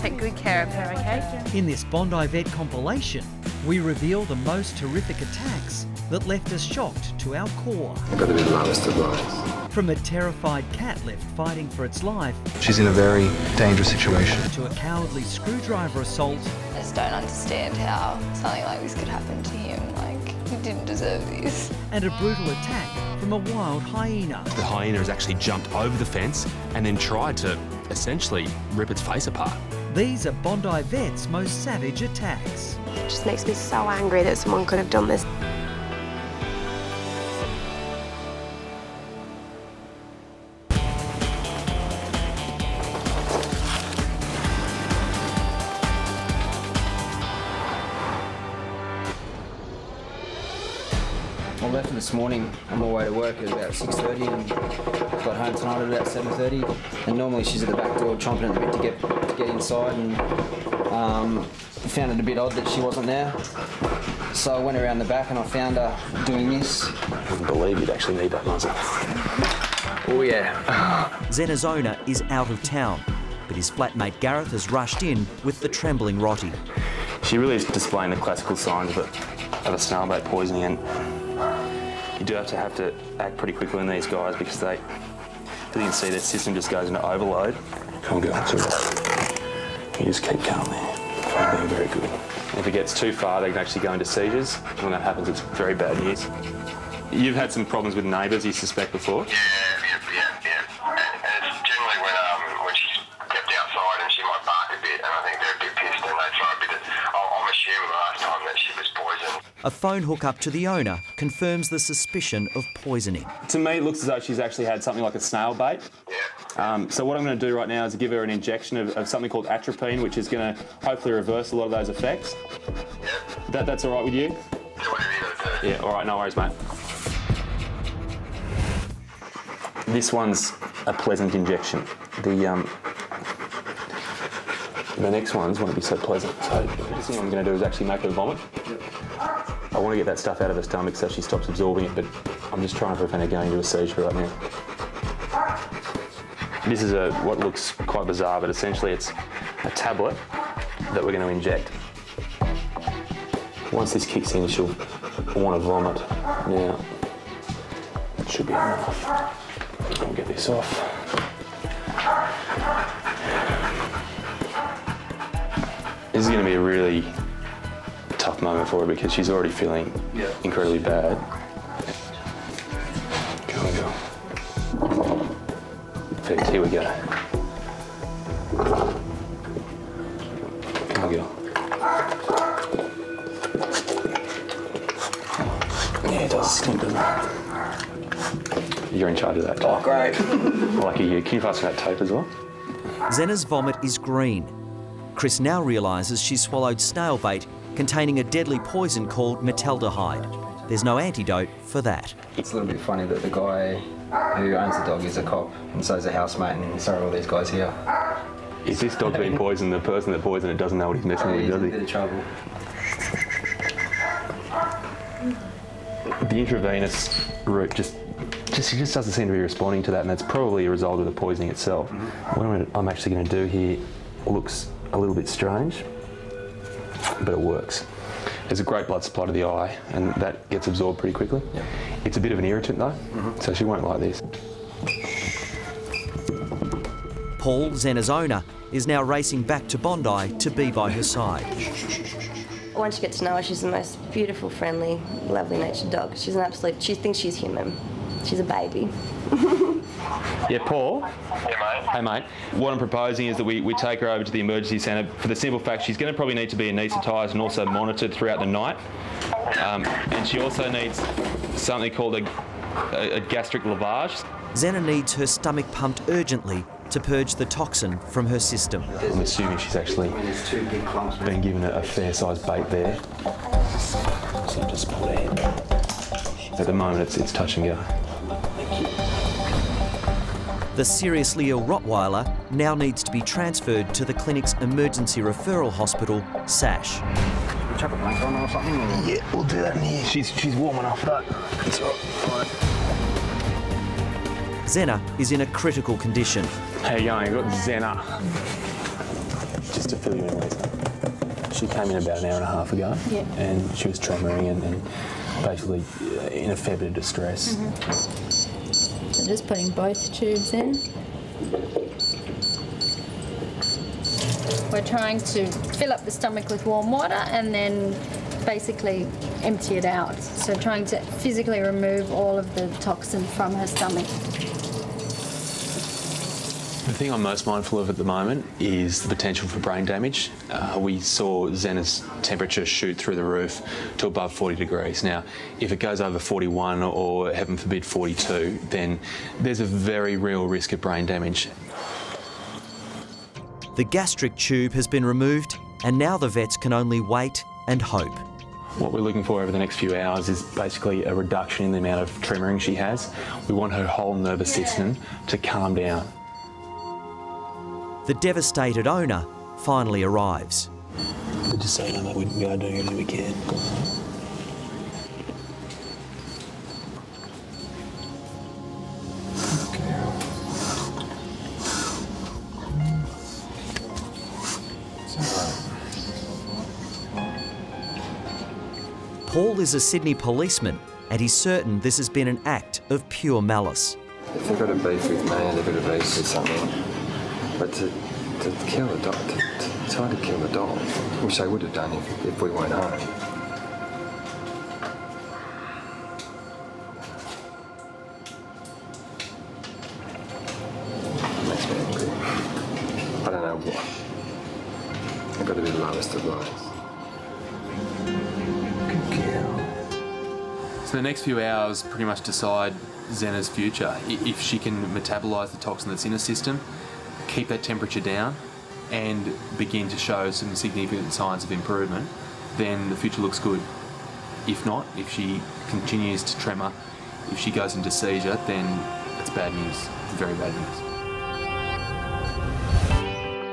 take good care of her, okay? In this Bondi Vet compilation, we reveal the most terrific attacks that left us shocked to our core. I've got to be the last of lies. From a terrified cat left fighting for its life. She's in a very dangerous situation. To a cowardly screwdriver assault. I just don't understand how something like this could happen to him. Like, he didn't deserve this. And a brutal attack from a wild hyena. The hyena has actually jumped over the fence and then tried to essentially rip its face apart. These are Bondi Vet's most savage attacks. It just makes me so angry that someone could have done this. I left this morning on my way to work at about 6:30 and got home tonight at about 7:30. And normally she's at the back door chomping at the bit to get inside, and found it a bit odd that she wasn't there. So I went around the back and I found her doing this. I couldn't believe you'd actually need that muzzle. Oh yeah. Zena's owner is out of town, but his flatmate Gareth has rushed in with the trembling Rottie. She really is displaying the classical signs of a snailbait poisoning, and you do have to act pretty quickly on these guys because they, as you can see, their system just goes into overload. Come go through it. You just keep calm there. They're very good. If it gets too far, they can actually go into seizures. When that happens, it's very bad news. You've had some problems with neighbours, you suspect, before? Yeah. And it's generally when she's stepped outside and she might bark a bit, and I think they're a bit pissed and they try a bit of, I'm assuming last time that she was poisoned. A phone hookup to the owner confirms the suspicion of poisoning. To me, it looks as though she's actually had something like a snail bait. Yeah. So what I'm going to do right now is give her an injection of something called atropine, which is going to hopefully reverse a lot of those effects. Yeah. That's all right with you? Do whatever you got to do. Yeah, all right, no worries, mate. This one's a pleasant injection. The next ones won't be so pleasant. So the first thing I'm going to do is actually make her vomit. I want to get that stuff out of her stomach so she stops absorbing it, but I'm just trying to prevent her going into a seizure right now. This is what looks quite bizarre, but essentially it's a tablet that we're going to inject. Once this kicks in, she'll want to vomit. Now, that should be enough. I'll get this off. This is going to be a really tough moment for her because she's already feeling incredibly bad. Go on, go. Perfect, here we go. Come on, go. Yeah, it does stink, doesn't it? You're in charge of that. Oh, great. Lucky you. Can you pass me that tape as well? Zena's vomit is green. Chris now realises she swallowed snailbait containing a deadly poison called metaldehyde. There's no antidote for that. It's a little bit funny that the guy who owns the dog is a cop, and so's a housemate, and so are all these guys here. If this dog's been poisoned, the person that poisoned it doesn't know what he's messing with, does he? He's in a bit of trouble. The intravenous route just doesn't seem to be responding to that, and that's probably a result of the poisoning itself. What I'm actually going to do here looks a little bit strange, but it works. There's a great blood supply to the eye, and that gets absorbed pretty quickly. Yep. It's a bit of an irritant though, so she won't like this. Paul, Zena's owner, is now racing back to Bondi to be by her side. Once you get to know her, she's the most beautiful, friendly, lovely natured dog. She's an absolute, she thinks she's human. She's a baby. Yeah, Paul? Yeah, mate. Hey, mate. What I'm proposing is that we take her over to the emergency centre for the simple fact she's going to probably need to be anaesthetised and also monitored throughout the night. And she also needs something called a gastric lavage. Zena needs her stomach pumped urgently to purge the toxin from her system. I'm assuming she's actually been given a fair-sized bait there. So just put her in. At the moment, it's touch and go. The seriously ill Rottweiler now needs to be transferred to the clinic's emergency referral hospital, Sash. Chuck a blanket on her or something? Yeah, we'll do that in here. She's warm enough for that. It's all right. Zena is in a critical condition. Hey, you got Zena. just to fill you in later, she came in about an hour and a half ago, yeah, and she was trembling and basically in a fair bit of distress. Mm-hmm. So just putting both tubes in. We're trying to fill up the stomach with warm water and then basically empty it out. So trying to physically remove all of the toxin from her stomach. The thing I'm most mindful of at the moment is the potential for brain damage. We saw Zena's temperature shoot through the roof to above 40 degrees. Now, if it goes over 41 or, heaven forbid, 42, then there's a very real risk of brain damage. The gastric tube has been removed and now the vets can only wait and hope. What we're looking for over the next few hours is basically a reduction in the amount of tremoring she has. We want her whole nervous system to calm down. The devastated owner finally arrives. We're just saying that we can go do anything we can. Paul is a Sydney policeman and he's certain this has been an act of pure malice. If they've got a beef with me and they've got a beef with something, but to kill a dog, to try to kill a dog, which they would have done if we weren't home. It makes me angry. I don't know what. I've got to be the lowest of lies. So the next few hours pretty much decide Zena's future. If she can metabolise the toxin that's in her system, keep that temperature down and begin to show some significant signs of improvement, then the future looks good. If not, if she continues to tremor, if she goes into seizure, then that's bad news. It's very bad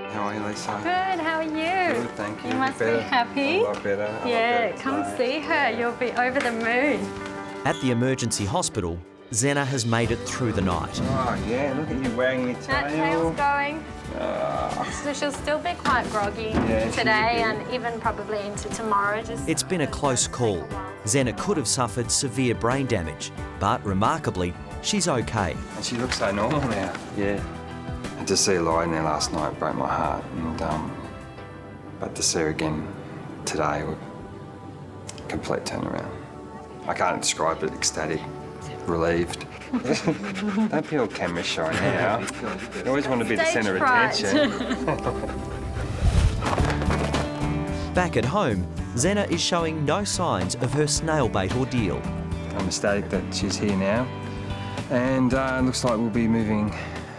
news. How are you, Lisa? Good, how are you? Good, thank you. You must be happy. A lot better. Yeah, come see her. You'll be over the moon. At the emergency hospital, Zena has made it through the night. Oh, yeah, look at you wagging your tail. That tail's going. So she'll still be quite groggy today and even probably into tomorrow. It's been a close call. Zena could have suffered severe brain damage, but remarkably, she's okay. And she looks so normal now. Yeah. And to see her lying there last night broke my heart. And, but to see her again today, complete turnaround. I can't describe it, ecstatic, relieved. Don't be all camera shy now. You always want to be the centre of attention. Back at home, Zena is showing no signs of her snailbait ordeal. I'm ecstatic that she's here now, and it looks like we'll be moving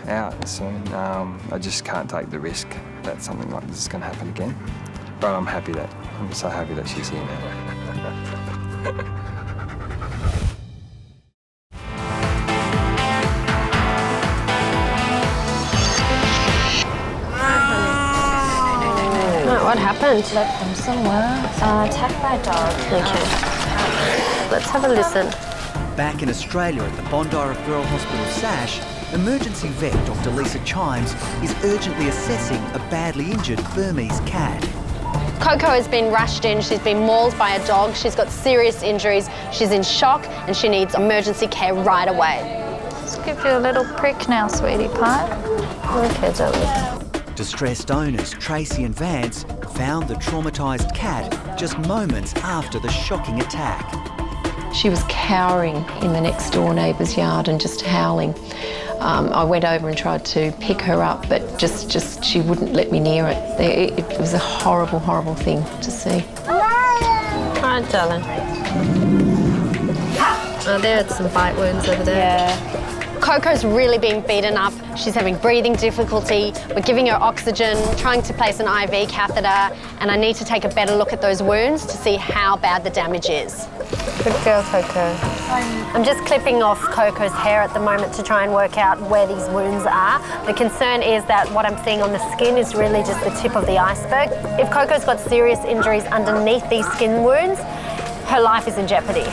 out soon. I just can't take the risk that something like this is going to happen again. But I'm happy that, I'm so happy that she's here now. Let them somewhere. Attacked by a dog. Okay. Let's have a listen. Back in Australia at the Bondi Referral Hospital, Sash, emergency vet Dr Lisa Chimes is urgently assessing a badly injured Burmese cat. Coco has been rushed in. She's been mauled by a dog. She's got serious injuries. She's in shock and she needs emergency care right away. Just give you a little prick now, sweetie pie. Okay, darling. Distressed owners Tracy and Vance found the traumatised cat just moments after the shocking attack. She was cowering in the next door neighbour's yard and just howling. I went over and tried to pick her up, but just she wouldn't let me near it. It was a horrible, horrible thing to see. Hi, darling. Oh, there are some bite wounds over there. Yeah. Coco's really being beaten up. She's having breathing difficulty. We're giving her oxygen, trying to place an IV catheter, and I need to take a better look at those wounds to see how bad the damage is. Good girl, Coco. I'm just clipping off Coco's hair at the moment to try and work out where these wounds are. The concern is that what I'm seeing on the skin is really just the tip of the iceberg. If Coco's got serious injuries underneath these skin wounds, her life is in jeopardy.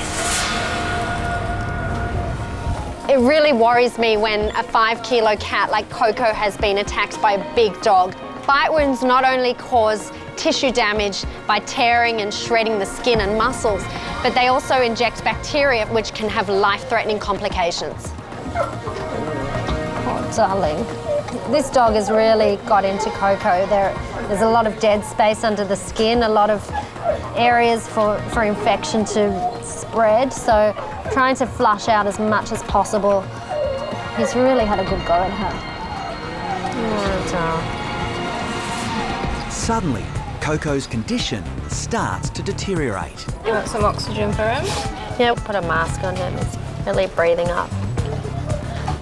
It really worries me when a 5 kilo cat like Coco has been attacked by a big dog. Bite wounds not only cause tissue damage by tearing and shredding the skin and muscles, but they also inject bacteria which can have life-threatening complications. Oh, darling. This dog has really got into Coco. There's a lot of dead space under the skin, a lot of areas for infection to spread, so trying to flush out as much as possible. He's really had a good go at her. Oh, suddenly, Coco's condition starts to deteriorate. You want some oxygen for him? Yeah, we'll put a mask on him. It's really breathing up.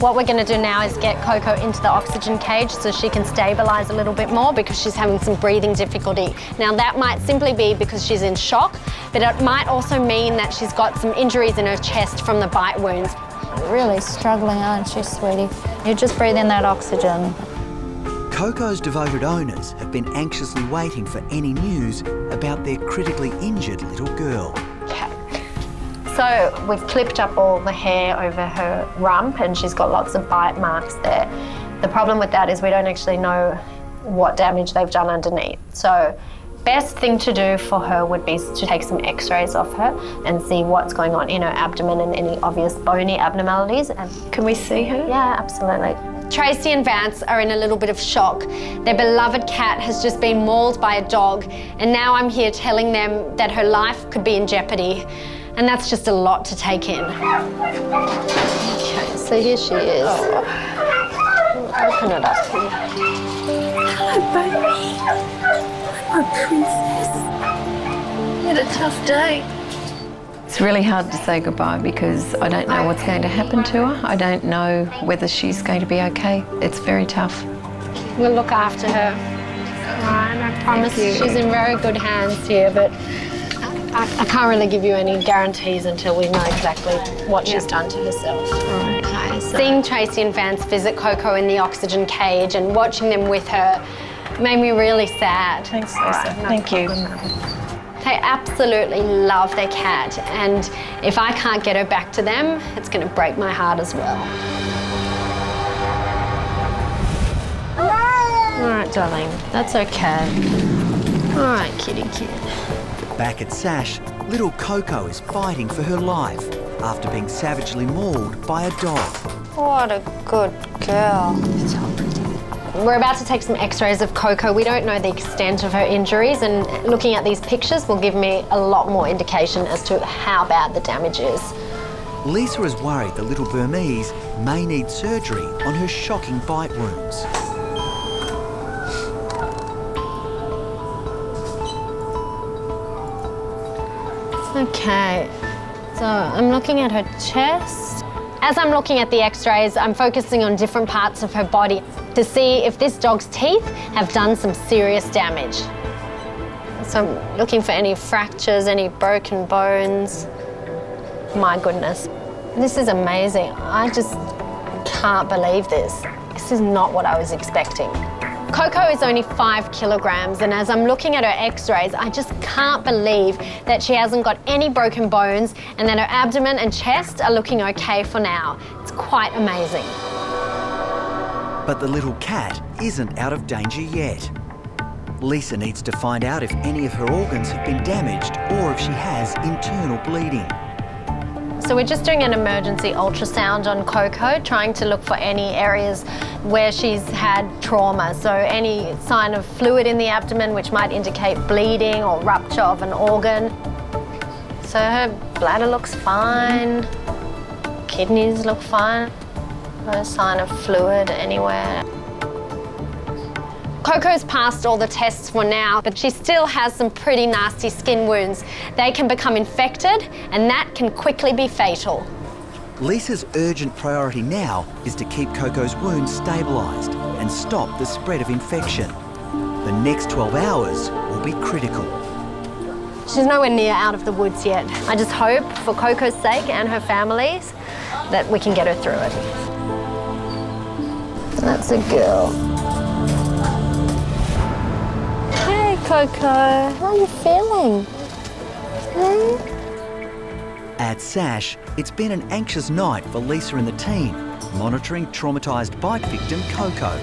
What we're going to do now is get Coco into the oxygen cage so she can stabilise a little bit more because she's having some breathing difficulty. Now that might simply be because she's in shock, but it might also mean that she's got some injuries in her chest from the bite wounds. Really struggling, aren't you, sweetie? You just breathe in that oxygen. Coco's devoted owners have been anxiously waiting for any news about their critically injured little girl. So we've clipped up all the hair over her rump and she's got lots of bite marks there. The problem with that is we don't actually know what damage they've done underneath. So best thing to do for her would be to take some x-rays off her and see what's going on in her abdomen and any obvious bony abnormalities. And can we see her? Yeah, absolutely. Tracy and Vance are in a little bit of shock. Their beloved cat has just been mauled by a dog and now I'm here telling them that her life could be in jeopardy. And that's just a lot to take in. Okay, so here she is. Oh. Open it up. Hello, baby. My princess. What a tough day. It's really hard to say goodbye because I don't know what's going to happen to her. I don't know whether she's going to be okay. It's very tough. We'll look after her. All right, and I promise she's in very good hands here, but I can't really give you any guarantees until we know exactly what she's done to herself. Okay, so. Seeing Tracy and Vance visit Coco in the oxygen cage and watching them with her made me really sad. Thanks, Lisa. Right, thank you. They absolutely love their cat, and if I can't get her back to them, it's going to break my heart as well. All right, darling. That's okay. All right, kitty kid. Back at Sash, little Coco is fighting for her life after being savagely mauled by a dog. What a good girl. It's so pretty. We're about to take some x-rays of Coco. We don't know the extent of her injuries, and looking at these pictures will give me a lot more indication as to how bad the damage is. Lisa is worried the little Burmese may need surgery on her shocking bite wounds. Okay, so I'm looking at her chest. As I'm looking at the x-rays, I'm focusing on different parts of her body to see if this dog's teeth have done some serious damage. So I'm looking for any fractures, any broken bones. My goodness, this is amazing. I just can't believe this. This is not what I was expecting. Coco is only 5 kilograms, and as I'm looking at her x-rays, I just can't believe that she hasn't got any broken bones and that her abdomen and chest are looking okay for now. It's quite amazing. But the little cat isn't out of danger yet. Lisa needs to find out if any of her organs have been damaged or if she has internal bleeding. So we're just doing an emergency ultrasound on Coco, trying to look for any areas where she's had trauma. So any sign of fluid in the abdomen, which might indicate bleeding or rupture of an organ. So her bladder looks fine, kidneys look fine, no sign of fluid anywhere. Coco's passed all the tests for now, but she still has some pretty nasty skin wounds. They can become infected, and that can quickly be fatal. Lisa's urgent priority now is to keep Coco's wounds stabilised and stop the spread of infection. The next 12 hours will be critical. She's nowhere near out of the woods yet. I just hope, for Coco's sake and her family's, that we can get her through it. That's a girl. Coco, how are you feeling? Hmm? At Sash, it's been an anxious night for Lisa and the team, monitoring traumatised bite victim Coco.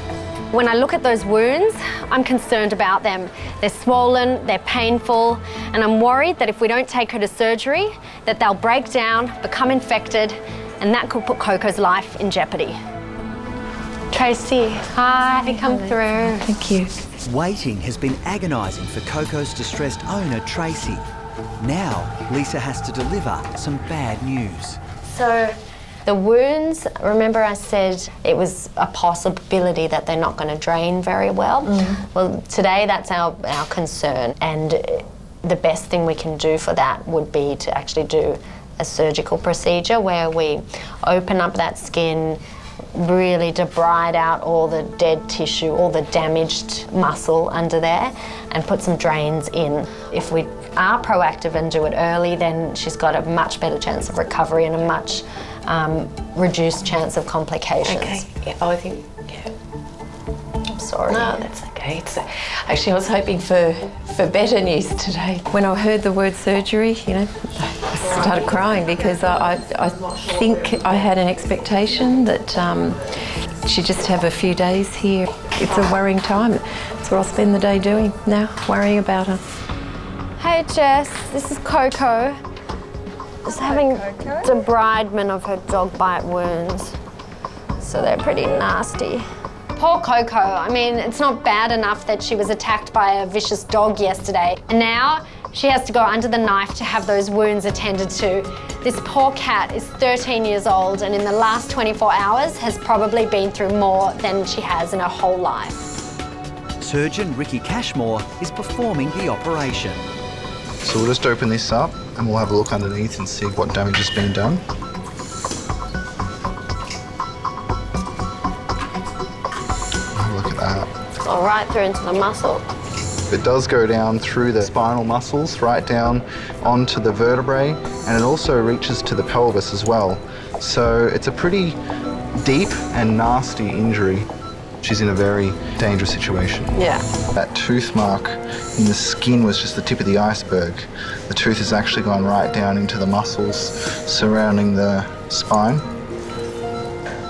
When I look at those wounds, I'm concerned about them. They're swollen, they're painful, and I'm worried that if we don't take her to surgery, that they'll break down, become infected, and that could put Coco's life in jeopardy. Tracy, hi, come through. Thank you. Waiting has been agonising for Coco's distressed owner, Tracy. Now, Lisa has to deliver some bad news. So, the wounds, remember I said it was a possibility that they're not going to drain very well? Mm. Well, today that's our concern, and the best thing we can do for that would be to actually do a surgical procedure where we open up that skin, really debride out all the dead tissue, all the damaged muscle under there, and put some drains in. If we are proactive and do it early, then she's got a much better chance of recovery and a much reduced chance of complications. Okay. Yeah. Oh, I think. Yeah. I'm sorry. No, that's okay. It's, actually, I was hoping for better news today. When I heard the word surgery, you know, I started crying because I think I had an expectation that she'd just have a few days here. It's a worrying time. That's what I'll spend the day doing now, worrying about her. Hey Jess, this is Coco. Just having debridement of her dog bite wounds. So they're pretty nasty. Poor Coco. I mean, it's not bad enough that she was attacked by a vicious dog yesterday. And now she has to go under the knife to have those wounds attended to. This poor cat is 13 years old and in the last 24 hours has probably been through more than she has in her whole life. Surgeon Ricky Cashmore is performing the operation. So we'll just open this up and we'll have a look underneath and see what damage has been done. Look at that. Oh, right through into the muscle. It does go down through the spinal muscles, right down onto the vertebrae, and it also reaches to the pelvis as well. So it's a pretty deep and nasty injury. She's in a very dangerous situation. Yeah. That tooth mark in the skin was just the tip of the iceberg. The tooth has actually gone right down into the muscles surrounding the spine.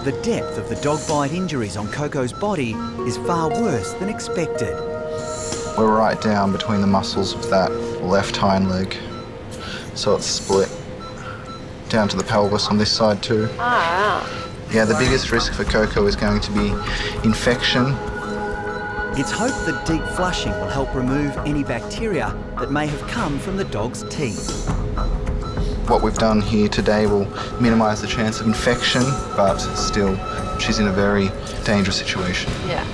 The depth of the dog bite injuries on Coco's body is far worse than expected. We're right down between the muscles of that left hind leg. So it's split down to the pelvis on this side too. Oh, wow. Yeah, the biggest risk for Coco is going to be infection. It's hoped that deep flushing will help remove any bacteria that may have come from the dog's teeth. What we've done here today will minimise the chance of infection, but still, she's in a very dangerous situation. Yeah.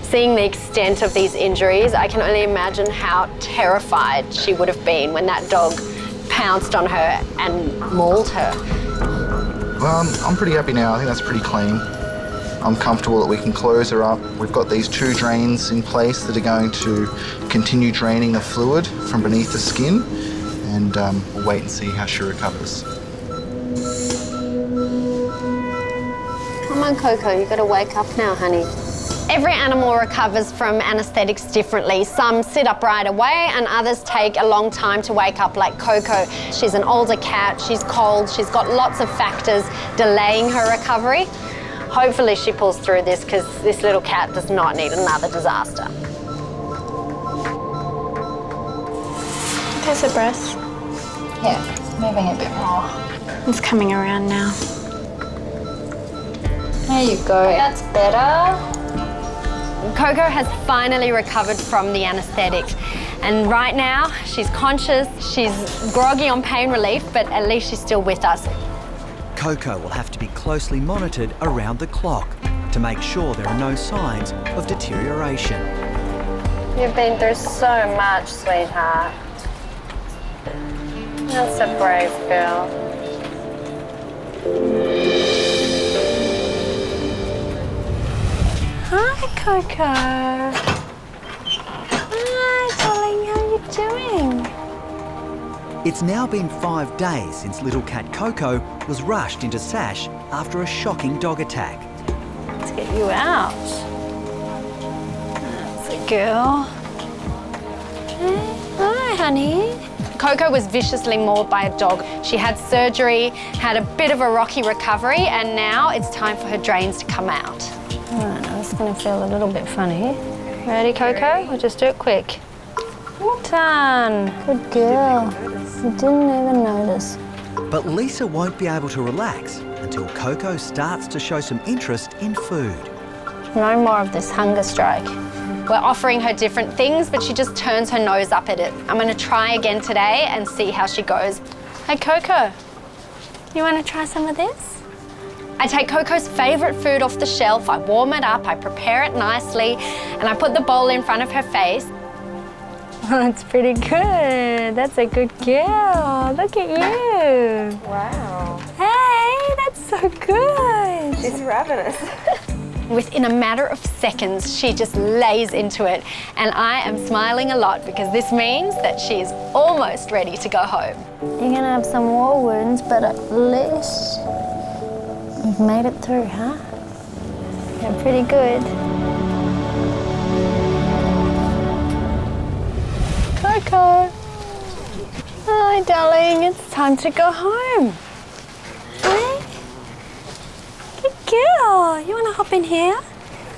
Seeing the extent of these injuries, I can only imagine how terrified she would have been when that dog pounced on her and mauled her. Well, I'm pretty happy now. I think that's pretty clean. I'm comfortable that we can close her up. We've got these two drains in place that are going to continue draining the fluid from beneath the skin, and we'll wait and see how she recovers. Come on, Coco, you've got to wake up now, honey. Every animal recovers from anaesthetics differently. Some sit up right away and others take a long time to wake up, like Coco. She's an older cat, she's cold, she's got lots of factors delaying her recovery. Hopefully she pulls through this because this little cat does not need another disaster. There's her breast. Yeah, it's moving a bit more. It's coming around now. There you go. That's better. Coco has finally recovered from the anaesthetic and right now she's conscious, she's groggy on pain relief, but at least she's still with us. Coco will have to be closely monitored around the clock to make sure there are no signs of deterioration. You've been through so much, sweetheart. That's a brave girl. Hi, Coco. Hi, darling. How are you doing? It's now been 5 days since little cat Coco was rushed into Sash after a shocking dog attack. Let's get you out. That's a girl. Hi, honey. Coco was viciously mauled by a dog. She had surgery, had a bit of a rocky recovery, and now it's time for her drains to come out. Oh, It's going to feel a little bit funny. Ready, Coco? We'll just do it quick. Done. Good girl. You didn't even notice. But Lisa won't be able to relax until Coco starts to show some interest in food. No more of this hunger strike. We're offering her different things, but she just turns her nose up at it. I'm going to try again today and see how she goes. Hey, Coco, you want to try some of this? I take Coco's favourite food off the shelf, I warm it up, I prepare it nicely, and I put the bowl in front of her face. Oh, that's pretty good. That's a good girl. Look at you. Wow. Hey, that's so good. She's ravenous. Within a matter of seconds, she just lays into it, and I am smiling a lot because this means that she is almost ready to go home. You're going to have some war wounds, but at least you've made it through, huh? You're pretty good. Coco. Hi, darling. It's time to go home. Hey. Good girl. You want to hop in here?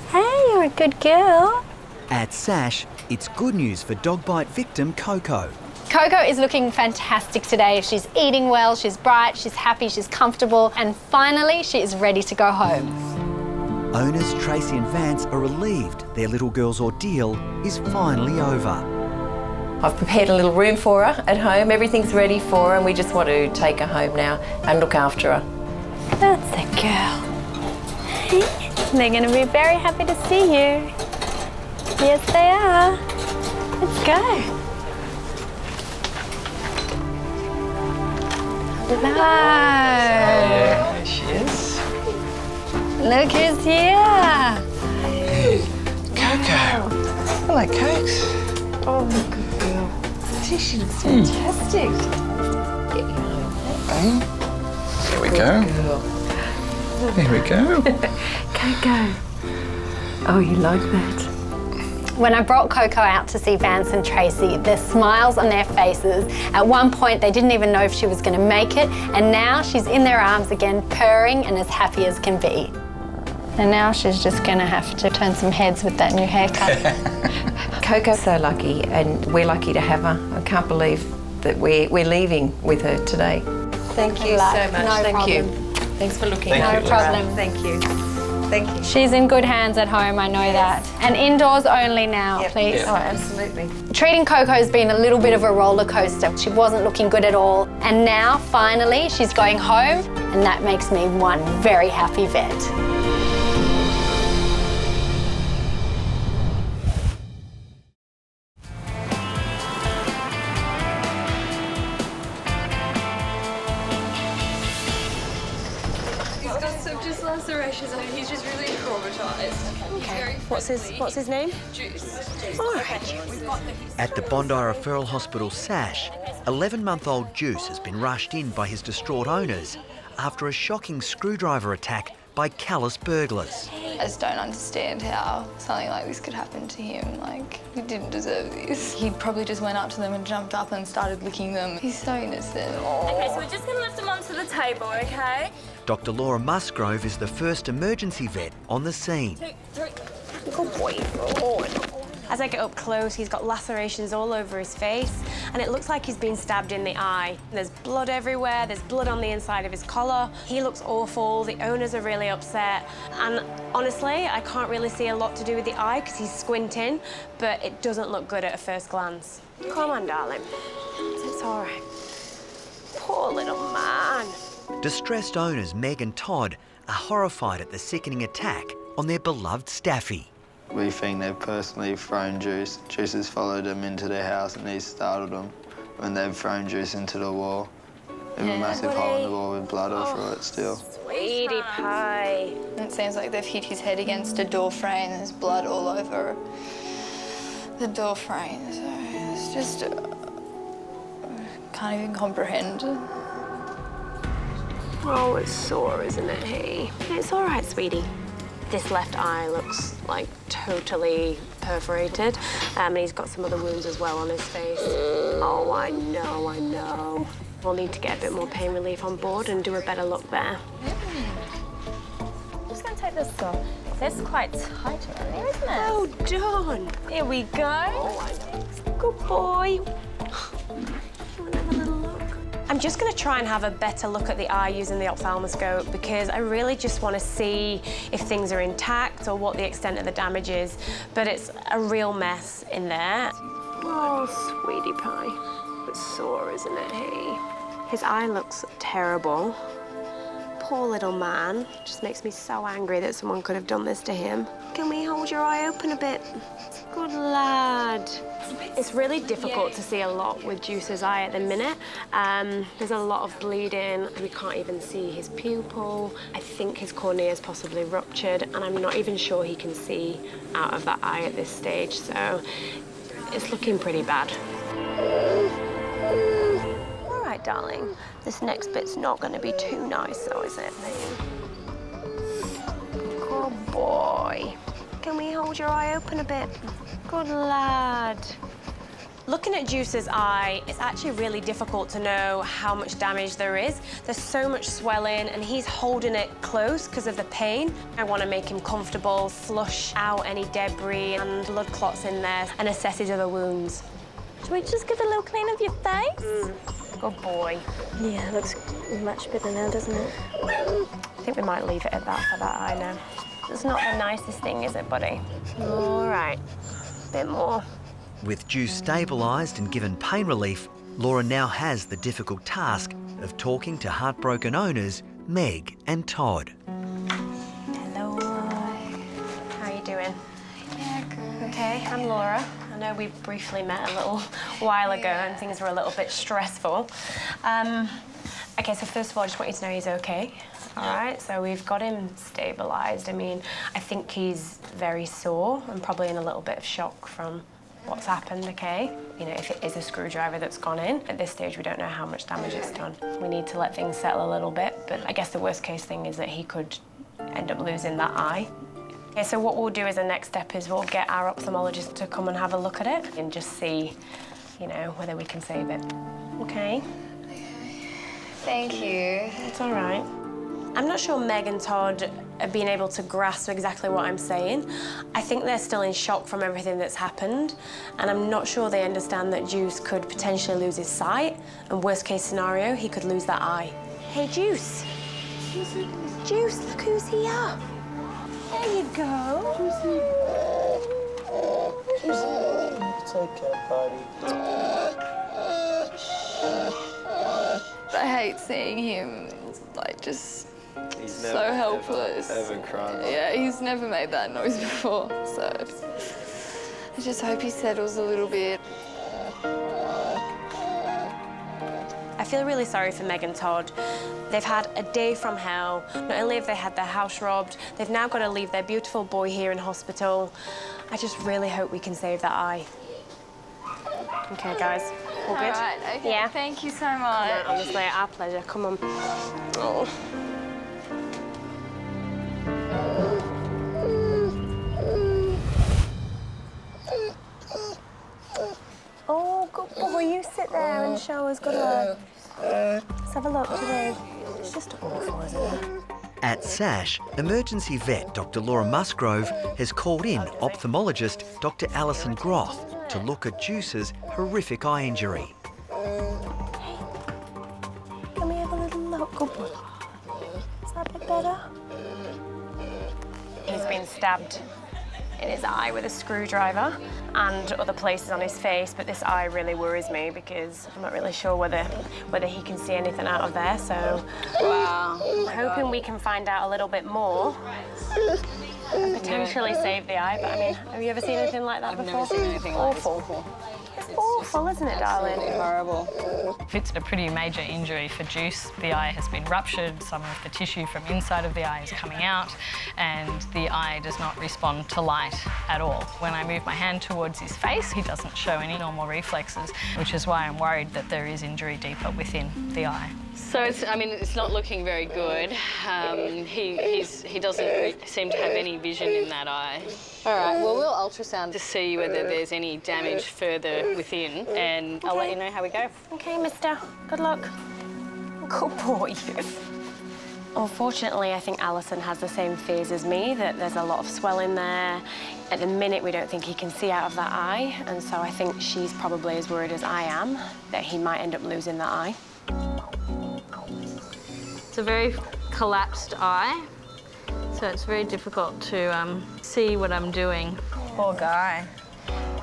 Hey, you're a good girl. At Sash, it's good news for dog bite victim Coco. Coco is looking fantastic today. She's eating well, she's bright, she's happy, she's comfortable, and finally she is ready to go home. Owners Tracy and Vance are relieved their little girl's ordeal is finally over. I've prepared a little room for her at home. Everything's ready for her and we just want to take her home now and look after her. That's a girl. They're going to be very happy to see you. Yes, they are. Let's go. Hello. There she is. Look who's here. Hey, Coco. Hello, Cokes. Oh, good girl. Gee, she looks fantastic. Get you home. There we go. There we go. Coco. Oh, you like that. When I brought Coco out to see Vance and Tracy, their smiles on their faces. At one point, they didn't even know if she was going to make it, and now she's in their arms again, purring and as happy as can be. And now she's just going to have to turn some heads with that new haircut. Coco's so lucky, and we're lucky to have her. I can't believe that we're leaving with her today. Thank you so much. No Thank problem. You. Thanks for looking. Thank no you, problem. Laura. Thank you. Thank you. She's in good hands at home, I know yes. that. And indoors only now, yep. please. Yep. Oh, absolutely. Treating Coco's been a little bit of a roller coaster. She wasn't looking good at all. And now, finally, she's going home, and that makes me one very happy vet. What's his name? Juice. Oh. At the Bondi Referral Hospital, Sash, 11-month-old Juice has been rushed in by his distraught owners after a shocking screwdriver attack by callous burglars. I just don't understand how something like this could happen to him. Like, he didn't deserve this. He probably just went up to them and jumped up and started licking them. He's so innocent. Aww. Okay, so we're just going to lift him onto the table, okay? Dr. Laura Musgrove is the first emergency vet on the scene. 2, 3. Good boy. Lord. As I get up close, he's got lacerations all over his face, and it looks like he's been stabbed in the eye. There's blood everywhere, there's blood on the inside of his collar. He looks awful, the owners are really upset, and honestly, I can't really see a lot to do with the eye because he's squinting, but it doesn't look good at a first glance. Come on, darling. It's all right. Poor little man. Distressed owners Meg and Todd are horrified at the sickening attack on their beloved Staffy. We think they've personally thrown Juice. Juice has followed him into their house and he's startled them when they've thrown Juice into the wall. There's a massive hole in the wall with blood all through it still. Sweetie pie. It seems like they've hit his head against a door frame. There's blood all over the door frame. So it's just... can't even comprehend. Oh, it's sore, isn't it, hey? It's all right, sweetie. This left eye looks like totally perforated, and he's got some other wounds as well on his face. Oh, I know. We'll need to get a bit more pain relief on board and do a better look there. I'm just going to take this off. That's quite tight in there, isn't it? Well done. There we go. Oh, good boy. You want to have a little look? I'm just going to try and have a better look at the eye using the ophthalmoscope because I really just want to see if things are intact or what the extent of the damage is. But it's a real mess in there. Oh, sweetie pie. It's sore, isn't it, hey? His eye looks terrible. Poor little man. It just makes me so angry that someone could have done this to him. Can we hold your eye open a bit? Good lad. It's really difficult to see a lot with Juice's eye at the minute. There's a lot of bleeding. We can't even see his pupil. I think his cornea is possibly ruptured, and I'm not even sure he can see out of that eye at this stage, so it's looking pretty bad. Darling, this next bit's not going to be too nice, though, is it? Good boy. Can we hold your eye open a bit? Good lad. Looking at Juice's eye, it's actually really difficult to know how much damage there is. There's so much swelling, and he's holding it close because of the pain. I want to make him comfortable, flush out any debris and blood clots in there, and assess his other wounds. Should we just give a little clean of your face? Good boy. Yeah, it looks much better now, doesn't it? I think we might leave it at that for that eye now. It's not the nicest thing, is it, buddy? All right, a bit more. With Juice stabilised and given pain relief, Laura now has the difficult task of talking to heartbroken owners Meg and Todd. Hello. How are you doing? Yeah, good. Okay, I'm Laura. I know we briefly met a little while ago and things were a little bit stressful. OK, so first of all, I just want you to know he's OK. All right, so we've got him stabilised. I mean, I think he's very sore and probably in a little bit of shock from what's happened, OK? You know, if it is a screwdriver that's gone in, at this stage we don't know how much damage it's done. We need to let things settle a little bit, but I guess the worst case thing is that he could end up losing that eye. Okay, so what we'll do as a next step is we'll get our ophthalmologist to come and have a look at it and just see, you know, whether we can save it. Okay? Thank you. It's all right. I'm not sure Meg and Todd have been able to grasp exactly what I'm saying. I think they're still in shock from everything that's happened, and I'm not sure they understand that Juice could potentially lose his sight, and worst case scenario, he could lose that eye. Hey, Juice. Juice, look who's here. There you go. Juicy. Take care, buddy. I hate seeing him. It's like just so helpless. Ever cried. Yeah, he's never made that noise before. So I just hope he settles a little bit. I feel really sorry for Meg and Todd. They've had a day from hell. Not only have they had their house robbed, they've now got to leave their beautiful boy here in hospital. I just really hope we can save that eye. OK, guys, all good? All right, OK, yeah. Thank you so much. No, honestly, our pleasure. Come on. Oh. Oh, good boy. You sit there and show us. Good luck. Let's have a look today. It's just awful, isn't it? At Sash, emergency vet Dr Laura Musgrove has called in ophthalmologist Dr Alison Groth to look at Juice's horrific eye injury. Hey, can we have a little look? Good boy. Is that a bit better? He's been stabbed in his eye with a screwdriver and other places on his face, but this eye really worries me because I'm not really sure whether he can see anything out of there, so... Wow. I'm hoping we can find out a little bit more and potentially save the eye, but I mean, have you ever seen anything like that before? I've never seen anything like this before. It's awful, isn't it, darling? It's horrible. It's a pretty major injury for Juice. The eye has been ruptured, some of the tissue from inside of the eye is coming out, and the eye does not respond to light at all. When I move my hand towards his face, he doesn't show any normal reflexes, which is why I'm worried that there is injury deeper within the eye. So, it's not looking very good. He doesn't seem to have any vision in that eye. All right, well, we'll ultrasound to see whether there's any damage further within, and I'll let you know how we go. OK, mister. Good luck. Good boy. Unfortunately, I think Alison has the same fears as me, that there's a lot of swelling there. At the minute, we don't think he can see out of that eye, and so I think she's probably as worried as I am that he might end up losing that eye. It's a very collapsed eye, so it's very difficult to see what I'm doing. Poor guy.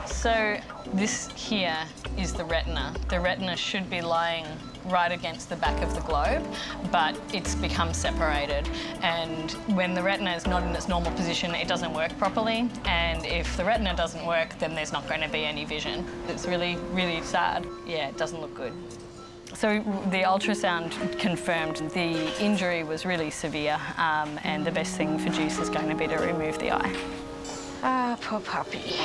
So this here is the retina. The retina should be lying right against the back of the globe, but it's become separated. And when the retina is not in its normal position, it doesn't work properly. And if the retina doesn't work, then there's not going to be any vision. It's really, really sad. Yeah, it doesn't look good. So the ultrasound confirmed the injury was really severe, and the best thing for Juice is going to be to remove the eye. Ah, poor puppy.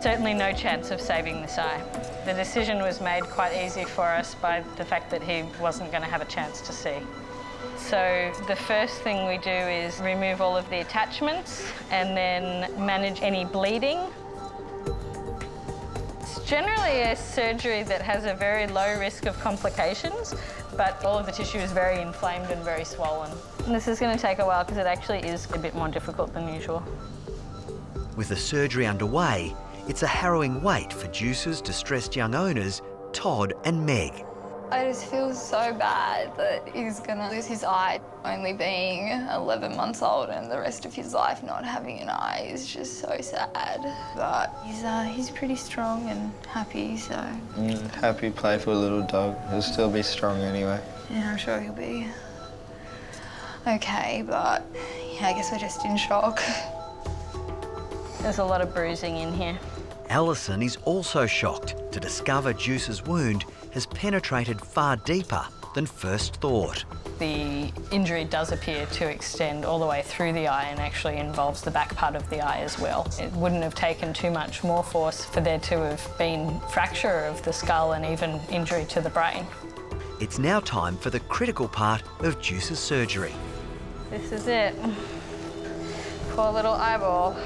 Certainly no chance of saving this eye. The decision was made quite easy for us by the fact that he wasn't going to have a chance to see. So the first thing we do is remove all of the attachments and then manage any bleeding. It's generally a surgery that has a very low risk of complications, but all of the tissue is very inflamed and very swollen. And this is going to take a while because it actually is a bit more difficult than usual. With the surgery underway, it's a harrowing wait for Juice's distressed young owners, Todd and Meg. I just feel so bad that he's gonna lose his eye. Only being 11 months old and the rest of his life not having an eye is just so sad. But he's pretty strong and happy, so... happy, playful little dog. He'll still be strong anyway. Yeah, I'm sure he'll be okay, but yeah, I guess we're just in shock. There's a lot of bruising in here. Alison is also shocked to discover Juice's wound has penetrated far deeper than first thought. The injury does appear to extend all the way through the eye and actually involves the back part of the eye as well. It wouldn't have taken too much more force for there to have been fracture of the skull and even injury to the brain. It's now time for the critical part of Juice's surgery. This is it. Poor little eyeball.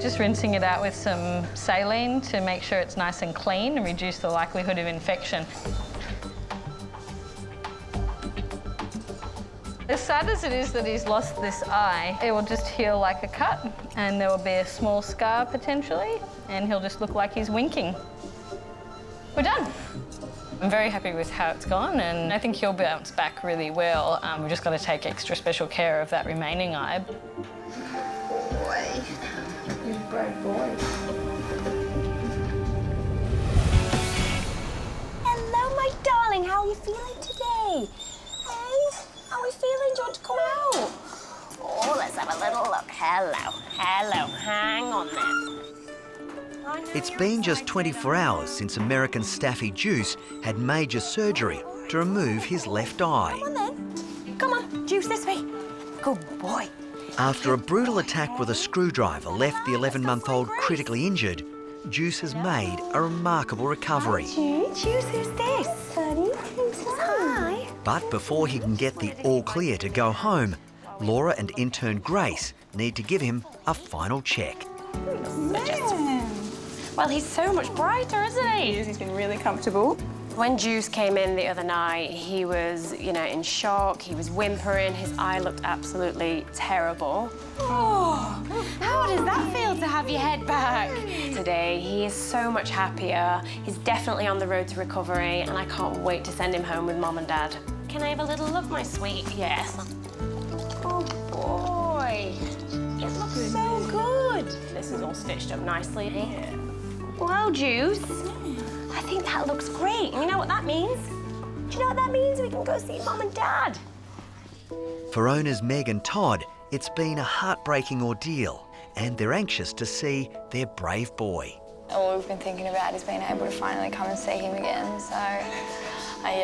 Just rinsing it out with some saline to make sure it's nice and clean and reduce the likelihood of infection. As sad as it is that he's lost this eye, it will just heal like a cut and there will be a small scar potentially and he'll just look like he's winking. We're done. I'm very happy with how it's gone and I think he'll bounce back really well. We've just got to take extra special care of that remaining eye. Brave boy. Hello, my darling. How are you feeling today? Hey, how are we feeling? Do you want to come out? Oh, let's have a little look. Hello, hello. Hang on there. It's been just 24 hours since American Staffy Juice had major surgery to remove his left eye. Come on then. Come on, Juice, this way. Good boy. After a brutal attack with a screwdriver left the 11-month-old critically injured, Juice has made a remarkable recovery. Juice, who's this? Buddy, hi. But before he can get the all-clear to go home, Laura and intern Grace need to give him a final check. Well, he's so much brighter, isn't he? He's been really comfortable. When Juice came in the other night, he was, you know, in shock. He was whimpering. His eye looked absolutely terrible. Oh, how does that feel to have your head back? Today, he is so much happier. He's definitely on the road to recovery, and I can't wait to send him home with Mum and Dad. Can I have a little look, my sweet? Yes. Oh, boy. It looks so good. This is all stitched up nicely. Yeah. Wow, Juice. I think that looks great. You know what that means? Do you know what that means? We can go see Mum and Dad. For owners Meg and Todd, it's been a heartbreaking ordeal, and they're anxious to see their brave boy. All we've been thinking about is being able to finally come and see him again, so I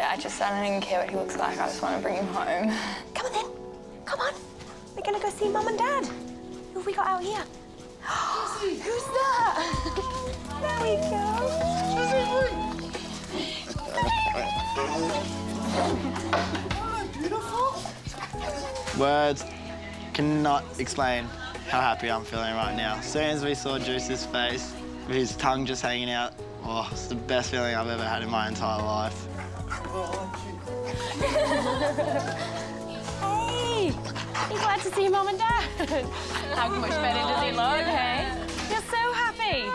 don't even care what he looks like. I just want to bring him home. Come on then. Come on. We're going to go see Mum and Dad. Who have we got out here? Who's that? There we go. Oh, beautiful. Words cannot explain how happy I'm feeling right now. As soon as we saw Juice's face, with his tongue just hanging out, Oh, it's the best feeling I've ever had in my entire life. Hey! I'm glad to see Mum and Dad. How much better does he look, hey? You're so happy.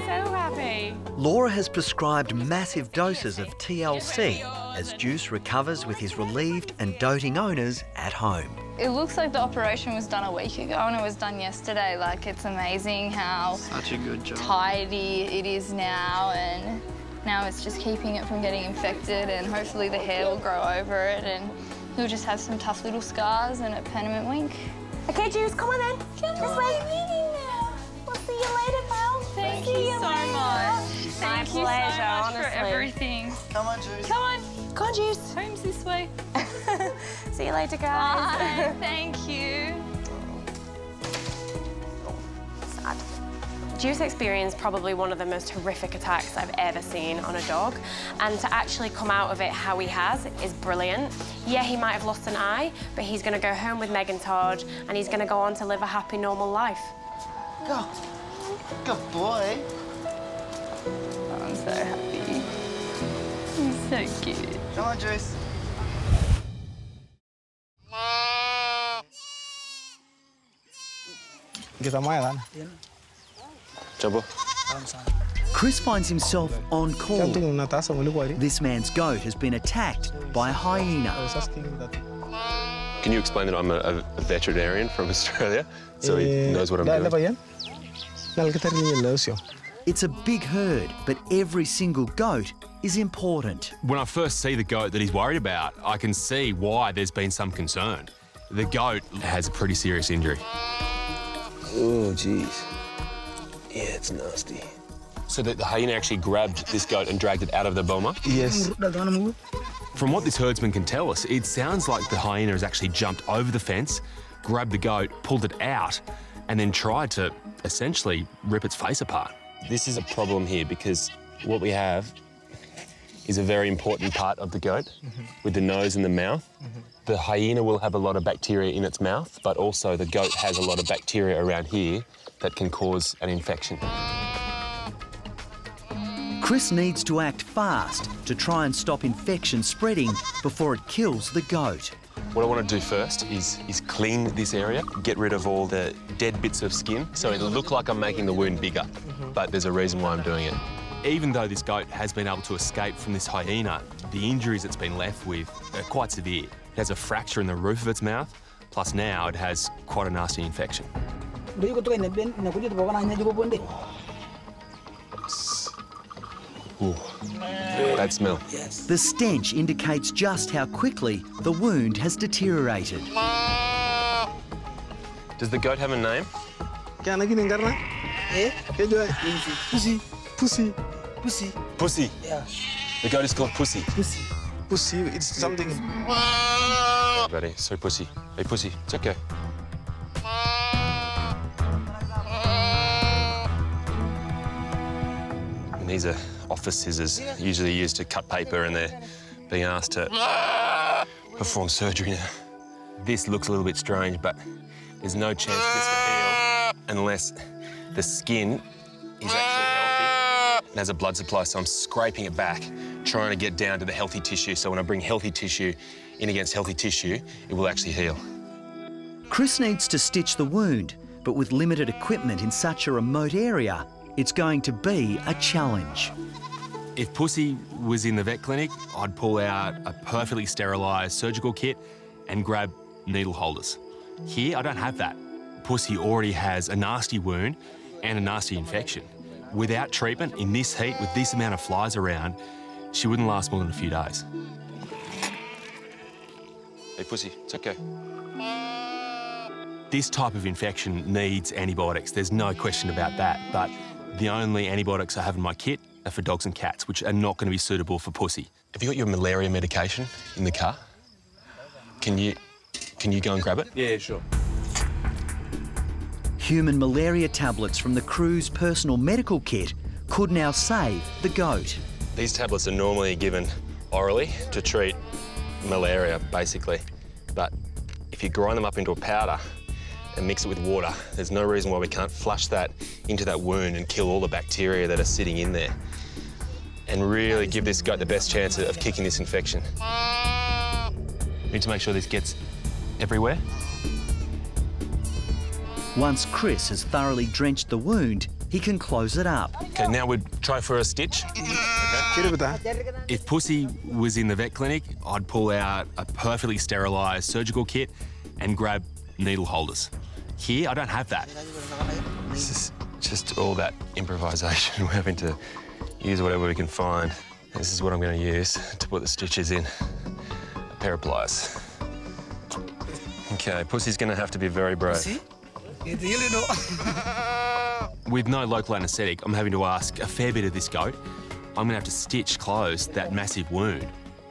So happy. Laura has prescribed massive doses of TLC as Juice recovers with his relieved and doting owners at home. It looks like the operation was done a week ago and it was done yesterday. Like, it's amazing how such a good job. Tidy it is now, and now it's just keeping it from getting infected, and hopefully the hair will grow over it and he'll just have some tough little scars and a permanent wink. OK, Juice, come on then. Come this on. Way. We'll see you later, pal. Thank you so much. Thank you so much for everything. Come on, Juice. Come on. Come on, Juice. Home's this way. See you later, guys. Bye. Thank you. Sad. Juice experienced probably one of the most horrific attacks I've ever seen on a dog, and to actually come out of it how he has is brilliant. Yeah, he might have lost an eye, but he's going to go home with Meg and Todd, and he's going to go on to live a happy, normal life. Go. Good boy. Oh, I'm so happy. He's so cute. Come on, Juice. Chris finds himself on call. This man's goat has been attacked by a hyena. Can you explain that I'm a veterinarian from Australia, so he knows what I'm doing? It's a big herd, but every single goat is important. When I first see the goat that he's worried about, I can see why there's been some concern. The goat has a pretty serious injury. Oh, jeez. Yeah, it's nasty. So the hyena actually grabbed this goat and dragged it out of the boma? Yes. From what this herdsman can tell us, it sounds like the hyena has actually jumped over the fence, grabbed the goat, pulled it out, and then tried to essentially rip its face apart. This is a problem here because what we have is a very important part of the goat with the nose and the mouth. The hyena will have a lot of bacteria in its mouth, but also the goat has a lot of bacteria around here that can cause an infection. Chris needs to act fast to try and stop infection spreading before it kills the goat. What I want to do first is clean this area, get rid of all the dead bits of skin, so it'll look like I'm making the wound bigger, but there's a reason why I'm doing it. Even though this goat has been able to escape from this hyena, the injuries it's been left with are quite severe. It has a fracture in the roof of its mouth, plus now it has quite a nasty infection. Ooh, bad smell. Yes. The stench indicates just how quickly the wound has deteriorated. Does the goat have a name? Pussy. Pussy. Pussy. Pussy. Yeah. The goat is called Pussy. Pussy. Pussy. It's something. Ready? So Pussy. Hey, Pussy. It's okay. And these are office scissors, usually used to cut paper, and they're being asked to perform surgery now. This looks a little bit strange, but there's no chance this will heal unless the skin is actually healthy. It has a blood supply, so I'm scraping it back, trying to get down to the healthy tissue, so when I bring healthy tissue in against healthy tissue, it will actually heal. Chris needs to stitch the wound, but with limited equipment in such a remote area, it's going to be a challenge. If Pussy was in the vet clinic, I'd pull out a perfectly sterilised surgical kit and grab needle holders. Here, I don't have that. Pussy already has a nasty wound and a nasty infection. Without treatment, in this heat, with this amount of flies around, she wouldn't last more than a few days. Hey, Pussy, it's okay. This type of infection needs antibiotics. There's no question about that, but the only antibiotics I have in my kit are for dogs and cats, which are not going to be suitable for Pussy. Have you got your malaria medication in the car? Can you go and grab it? Yeah, sure. Human malaria tablets from the crew's personal medical kit could now save the goat. These tablets are normally given orally to treat malaria, basically. But if you grind them up into a powder, and mix it with water. There's no reason why we can't flush that into that wound and kill all the bacteria that are sitting in there and really give this goat the best chance of kicking this infection. Need to make sure this gets everywhere. Once Chris has thoroughly drenched the wound, he can close it up. Okay, now we'd try for a stitch. Get it with that. If Pussy was in the vet clinic, I'd pull out a perfectly sterilised surgical kit and grab needle holders. Here, I don't have that. This is just all that improvisation. We're having to use whatever we can find. This is what I'm going to use to put the stitches in. A pair of pliers. Okay, Pussy's going to have to be very brave. With no local anaesthetic, I'm having to ask a fair bit of this goat. I'm going to have to stitch close that massive wound.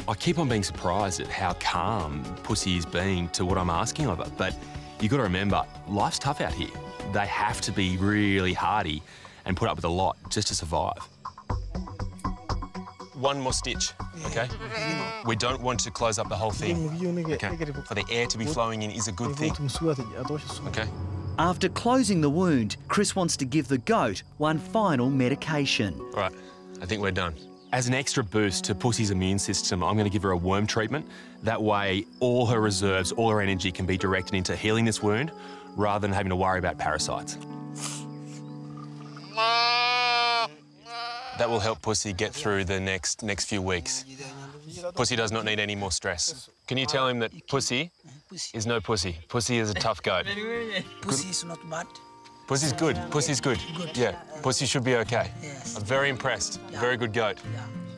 I keep on being surprised at how calm Pussy is being to what I'm asking of her, but you've got to remember, life's tough out here. They have to be really hardy and put up with a lot just to survive. One more stitch, OK? We don't want to close up the whole thing, OK? For the air to be flowing in is a good thing, OK? After closing the wound, Chris wants to give the goat one final medication. All right, I think we're done. As an extra boost to Pussy's immune system, I'm going to give her a worm treatment. That way, all her reserves, all her energy can be directed into healing this wound rather than having to worry about parasites. That will help Pussy get through the next few weeks. Pussy does not need any more stress. Can you tell him that Pussy is no pussy? Pussy is a tough goat. Pussy is not bad. Pussy's good. Pussy's good. Yeah, Pussy should be okay. I'm very impressed. Very good goat.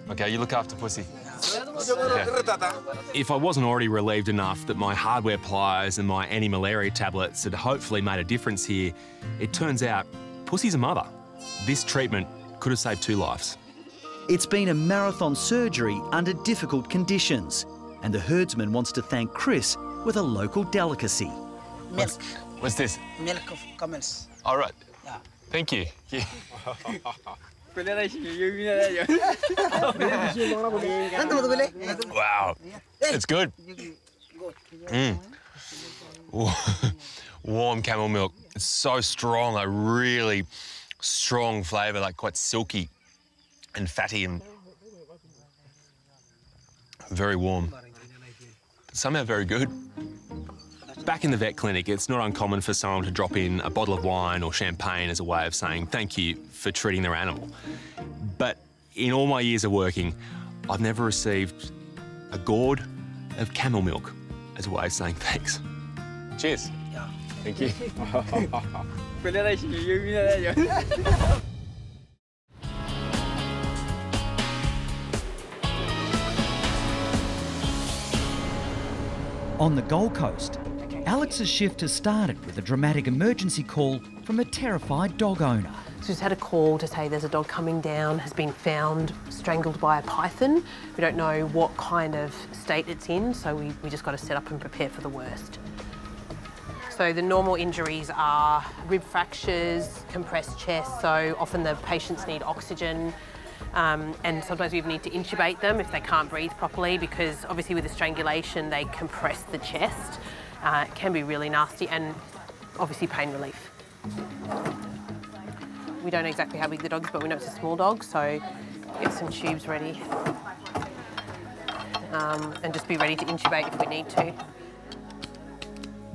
Okay, you look after Pussy. Yeah. If I wasn't already relieved enough that my hardware pliers and my anti-malaria tablets had hopefully made a difference here, it turns out Pussy's a mother. This treatment could have saved 2 lives. It's been a marathon surgery under difficult conditions, and the herdsman wants to thank Chris with a local delicacy. Milk. What's this? Milk of camels. All right. Yeah. Thank you. Yeah. Wow. It's good. Mm. Warm camel milk. It's so strong, a really strong flavour, like quite silky and fatty and very warm, but somehow very good. Back in the vet clinic, it's not uncommon for someone to drop in a bottle of wine or champagne as a way of saying thank you for treating their animal. But in all my years of working, I've never received a gourd of camel milk as a way of saying thanks. Cheers. Yeah. Thank you. On the Gold Coast, Alex's shift has started with a dramatic emergency call from a terrified dog owner. She's had a call to say there's a dog coming down, has been found strangled by a python. We don't know what kind of state it's in, so we just got to set up and prepare for the worst. So the normal injuries are rib fractures, compressed chest, so often the patients need oxygen. And sometimes we need to intubate them if they can't breathe properly, because obviously with the strangulation they compress the chest. It can be really nasty, and obviously pain relief. We don't know exactly how big the dog is, but we know it's a small dog, so get some tubes ready and just be ready to intubate if we need to.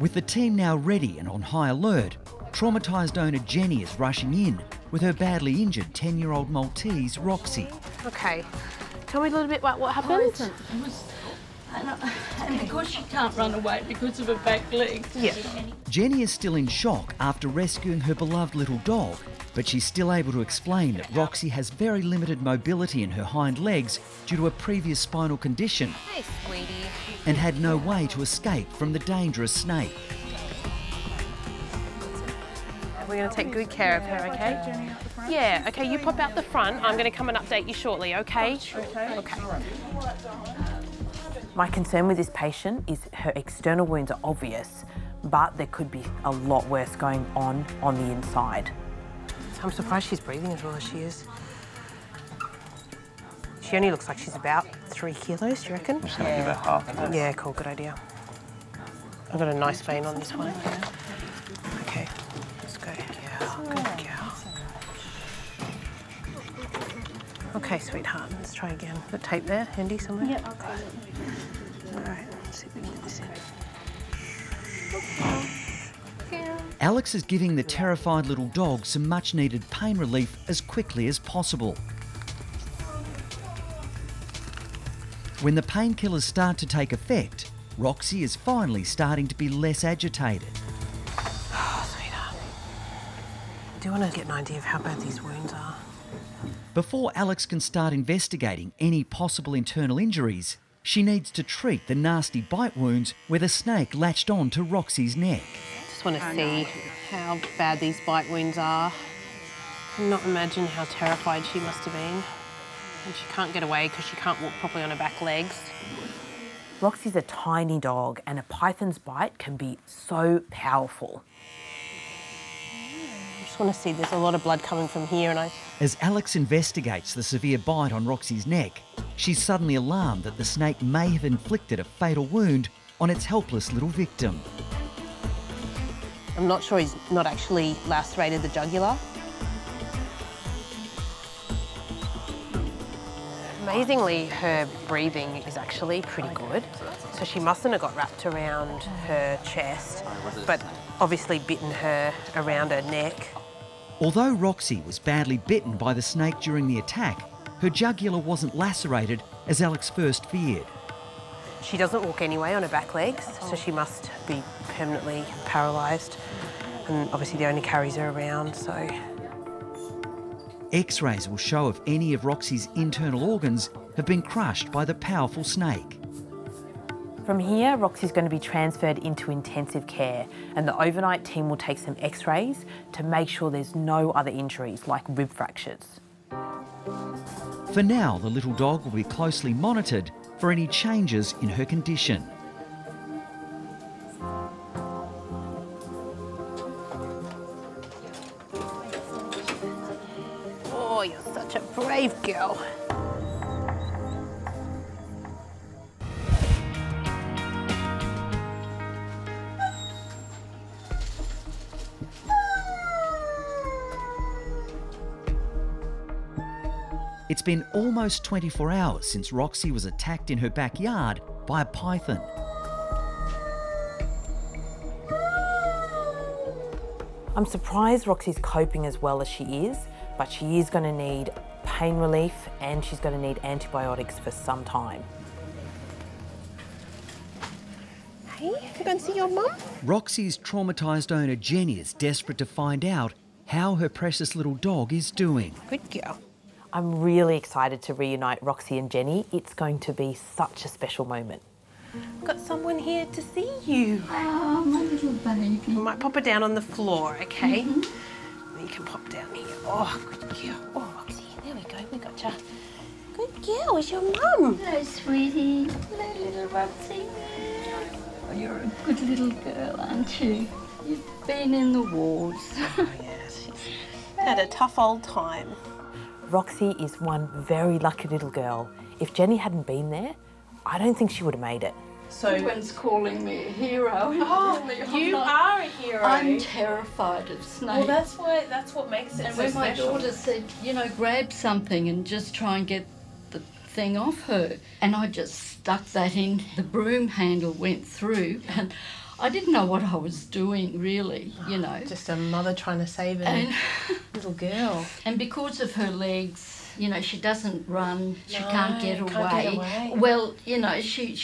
With the team now ready and on high alert, traumatised owner Jenny is rushing in with her badly injured 10-year-old Maltese, Roxy. OK. Tell me a little bit about what happened. And because she can't run away because of her back legs. Yeah. Jenny is still in shock after rescuing her beloved little dog, but she's still able to explain that Roxy has very limited mobility in her hind legs due to a previous spinal condition. Hey, sweetie. And had no way to escape from the dangerous snake. We're going to take good care of her, OK? Yeah, OK, you pop out the front. I'm going to come and update you shortly, OK? OK. My concern with this patient is her external wounds are obvious, but there could be a lot worse going on the inside. I'm surprised she's breathing as well as she is. She only looks like she's about 3 kilos, do you reckon? I'm just going to give her half of this. Yeah, cool, good idea. I've got a nice vein on this one. Okay, sweetheart, let's try again. The tape there, handy somewhere? Yep, I'll take it. All right, let's see if we can get this in. Alex is giving the terrified little dog some much-needed pain relief as quickly as possible. When the painkillers start to take effect, Roxy is finally starting to be less agitated. Oh, sweetheart. Do you want to get an idea of how bad these wounds are? Before Alex can start investigating any possible internal injuries, she needs to treat the nasty bite wounds where the snake latched on to Roxy's neck. I just want to see how bad these bite wounds are. I cannot imagine how terrified she must have been. And she can't get away because she can't walk properly on her back legs. Roxy's a tiny dog and a python's bite can be so powerful. I just want to see, there's a lot of blood coming from here and I... As Alex investigates the severe bite on Roxy's neck, she's suddenly alarmed that the snake may have inflicted a fatal wound on its helpless little victim. I'm not sure he's not actually lacerated the jugular. Amazingly, her breathing is actually pretty good, so she mustn't have got wrapped around her chest, but obviously bitten her around her neck. Although Roxy was badly bitten by the snake during the attack, her jugular wasn't lacerated as Alex first feared. She doesn't walk anyway on her back legs, so she must be permanently paralysed, and obviously they only carries her around, so... X-rays will show if any of Roxy's internal organs have been crushed by the powerful snake. From here, Roxy's going to be transferred into intensive care and the overnight team will take some X-rays to make sure there's no other injuries like rib fractures. For now, the little dog will be closely monitored for any changes in her condition. Oh, you're such a brave girl. It's been almost 24 hours since Roxy was attacked in her backyard by a python. I'm surprised Roxy's coping as well as she is, but she is going to need pain relief and she's going to need antibiotics for some time. Hey, have you gone to see your mum? Roxy's traumatised owner Jenny is desperate to find out how her precious little dog is doing. Good girl. I'm really excited to reunite Roxy and Jenny. It's going to be such a special moment. I've got someone here to see you. Oh, my little baby. We might pop her down on the floor, okay? Mm-hmm. You can pop down here. Oh, good girl. Oh, Roxy, there we go. We got you. Good girl. It's your mum. Hello, sweetie. Hello, little Roxy. Oh, you're a good little girl, aren't you? You've been in the wars. Oh, yeah, she's had a tough old time. Roxy is one very lucky little girl. If Jenny hadn't been there, I don't think she would have made it. So everyone's calling me a hero. Oh, you are a hero. I'm terrified of snakes. Well, that's why. That's what makes it so special. And when my daughter said, you know, grab something and just try and get the thing off her, and I just stuck that in. The broom handle went through, and I didn't know what I was doing, really. You know, just a mother trying to save a little girl. And because of her legs. You know, she doesn't run, she can't get away. Well, you know, she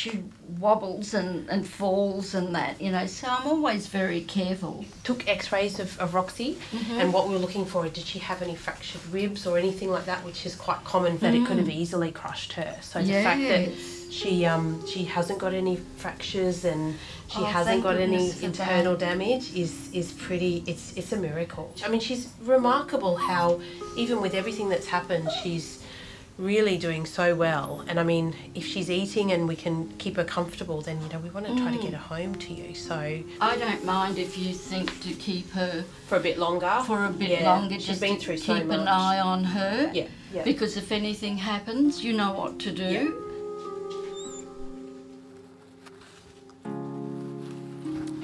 wobbles and falls and that, you know, so I'm always very careful. Took X-rays of Roxy and what we were looking for, did she have any fractured ribs or anything like that, which is quite common, that it could have easily crushed her. So the fact that she hasn't got any fractures and she hasn't got any internal damage is pretty, it's a miracle. I mean, she's remarkable how, even with everything that's happened, she's really doing so well. And I mean, if she's eating and we can keep her comfortable, then, you know, we want to try to get her home to you, so... I don't mind if you think to keep her... For a bit longer? For a bit longer, just been through so much. Keep an eye on her. Yeah, yeah. Because if anything happens, you know what to do. Yeah.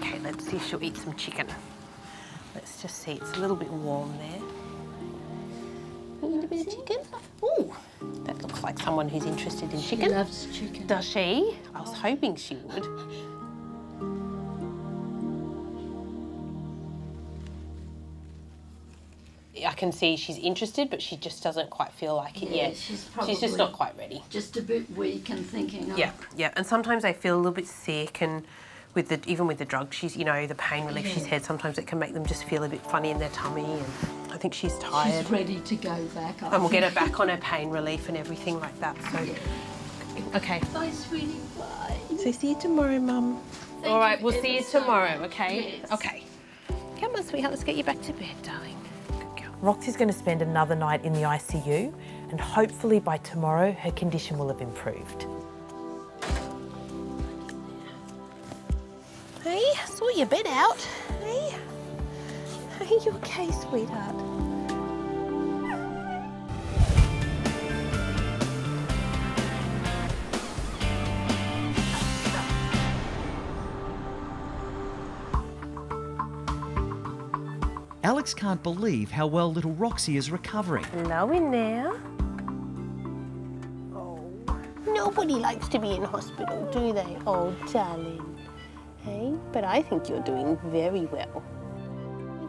Okay, let's see if she'll eat some chicken. Let's just see, it's a little bit warm there. bit of chicken. Ooh, that looks like someone who's interested in chicken. She loves chicken. Does she? I was hoping she would. I can see she's interested, but she just doesn't quite feel like it yet. She's just not quite ready. Just a bit weak and thinking. Oh. Yeah, yeah. And sometimes they feel a little bit sick, and with the even with the drug, she's the pain relief she's had. Sometimes it can make them just feel a bit funny in their tummy, and I think she's tired. She's ready to go back. And we'll get her back on her pain relief and everything like that. So, okay. Bye, sweetie. Bye. So see you tomorrow, Mum. All right, we'll see you tomorrow. Okay. Yes. Okay. Come on, sweetheart. Let's get you back to bed, darling. Roxy's going to spend another night in the ICU, and hopefully by tomorrow her condition will have improved. Hey, I saw your bed out. Hey, are you okay, sweetheart? Alex can't believe how well little Roxy is recovering. Hello in there. Oh, nobody likes to be in hospital, do they? Oh, darling. Hey, but I think you're doing very well.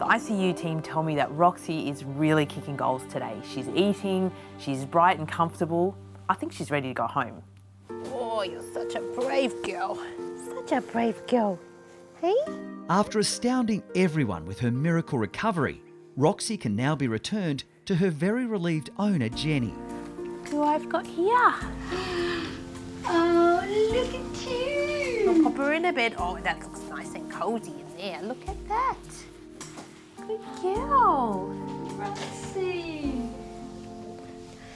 The ICU team told me that Roxy is really kicking goals today. She's eating, she's bright and comfortable. I think she's ready to go home. Oh, you're such a brave girl. Such a brave girl. Hey? After astounding everyone with her miracle recovery, Roxy can now be returned to her very relieved owner, Jenny. Who I've got here. Oh, look at you. I'll pop her in a bed. Oh, that looks nice and cosy in there. Look at that. Good girl. Roxy.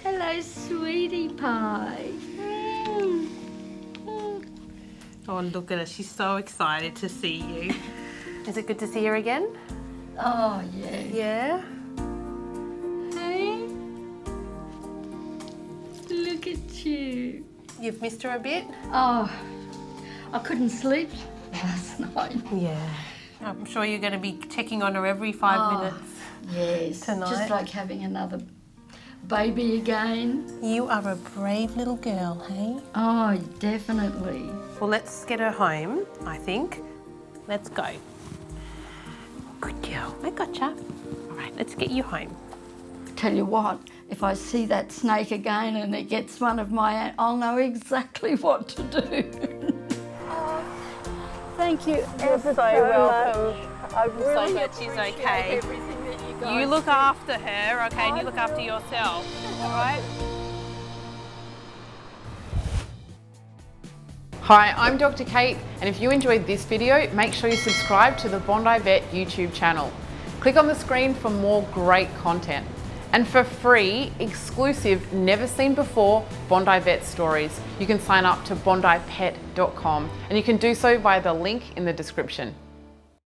Hello, sweetie pie. Mm. Oh, look at her. She's so excited to see you. Is it good to see her again? Oh, yeah. Yeah? Hey? Look at you. You've missed her a bit? Oh, I couldn't sleep last night. Yeah. I'm sure you're going to be checking on her every 5 minutes. Yes. Tonight. Just like having another baby again. You are a brave little girl, hey? Oh, definitely. Well, let's get her home, I think. Let's go. Good girl. I gotcha. All right, let's get you home. Tell you what, if I see that snake again and it gets one of my, I'll know exactly what to do. Thank you ever so welcome. I'm really so glad she's okay. Everything that you guys look after her, okay? And you look after yourself, all right? Hi, I'm Dr. Kate, and if you enjoyed this video, make sure you subscribe to the Bondi Vet YouTube channel. Click on the screen for more great content. And for free, exclusive, never seen before Bondi Vet stories, you can sign up to bondipet.com, and you can do so via the link in the description.